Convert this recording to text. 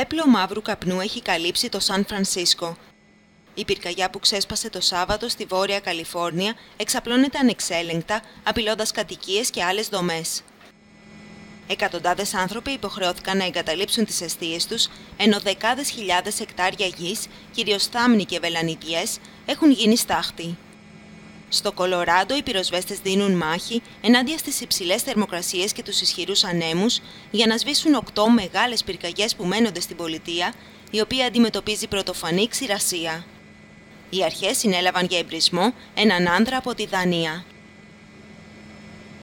πέπλο μαύρου καπνού έχει καλύψει το Σαν Φρανσίσκο. Η πυρκαγιά που ξέσπασε το Σάββατο στη Βόρεια Καλιφόρνια εξαπλώνεται ανεξέλεγκτα, απειλώντας κατοικίες και άλλες δομές. Εκατοντάδες άνθρωποι υποχρεώθηκαν να εγκαταλείψουν τις εστίες τους, ενώ δεκάδες χιλιάδες εκτάρια γης, κυρίως θάμνη και βελανιδιές, έχουν γίνει στάχτη. Στο Κολοράντο οι πυροσβέστες δίνουν μάχη ενάντια στις υψηλές θερμοκρασίες και τους ισχυρούς ανέμους για να σβήσουν 8 μεγάλες πυρκαγιές που μένονται στην πολιτεία, η οποία αντιμετωπίζει πρωτοφανή ξηρασία. Οι αρχές συνέλαβαν για εμπρισμό έναν άνδρα από τη Δανία.